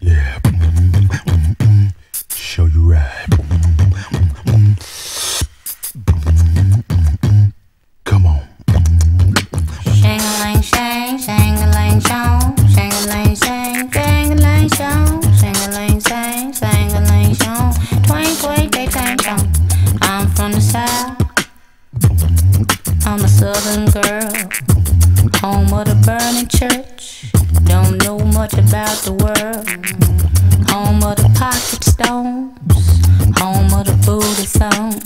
Yeah, show you right. Come on. Shang-a-lang, shang, shang-a-lang, shang, shang-a-lang, shang, shang-a-lang, shang, shang-a-lang, shang, shang-a-lang, shang, twang, twang, daytime shang. I'm from the south. I'm a southern girl, home of the burning church. Don't know much about the world. Home of the pocket stones, home of the booty songs,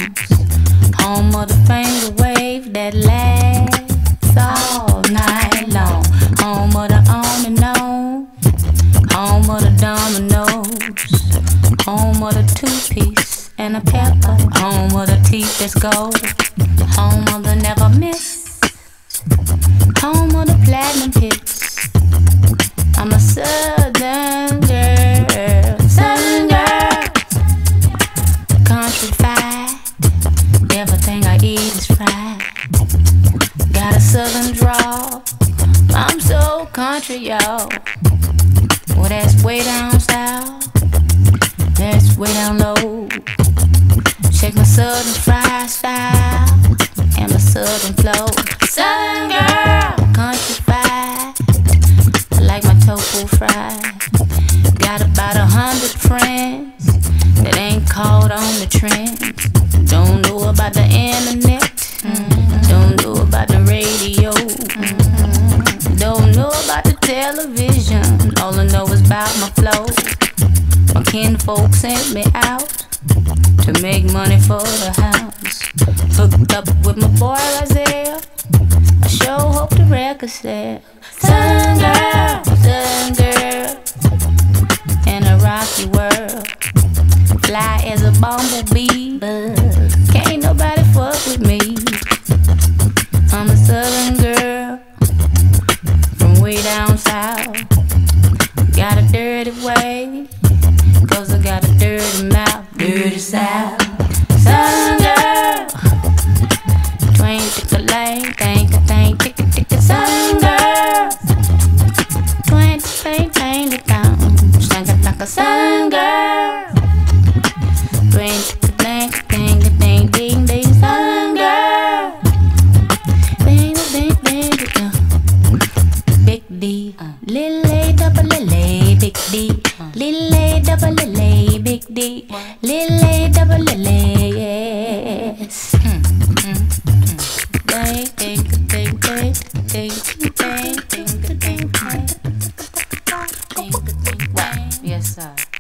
home of the finger wave that lasts all night long. Home of the on and on, home of the dominoes, home of the two-piece and a pepper, home of the teeth that's gold, home of the never miss, home of the platinum hits. I'm a southern girl, southern girl. Country fried, everything I eat is fried. Got a southern drawl, I'm so country, y'all. Well, that's way down south, that's way down low. Check my southern fried style and my southern flow. Southern girl, country fried. Like my tofu fried. Got about 100 friends that ain't caught on the trends. Don't know about the internet. Don't know about the radio. Don't know about the television. All I know is about my flow. My kinfolk sent me out to make money for the house. Hooked up with my boy Isaiah. I sure hope the record sell. Sun girl, sun girl, in a rocky world, fly as a bumblebee, but can't nobody fuck with me. I'm a southern girl, from way down south. Got a dirty way, cause I got a dirty mouth. Dirty south, sun girl, twang tick-a-lang, tank-a-tank, tick-a-tick-a, sun girl. Sun girl, drink the blank, ding ding ding ding. Sun girl, ding ding ding ding. Big D, little A, double A, big D, little A, double A, big D, little A, double A, yes. Ding ding ding ding ding ding ding ding ding. Yes, sir.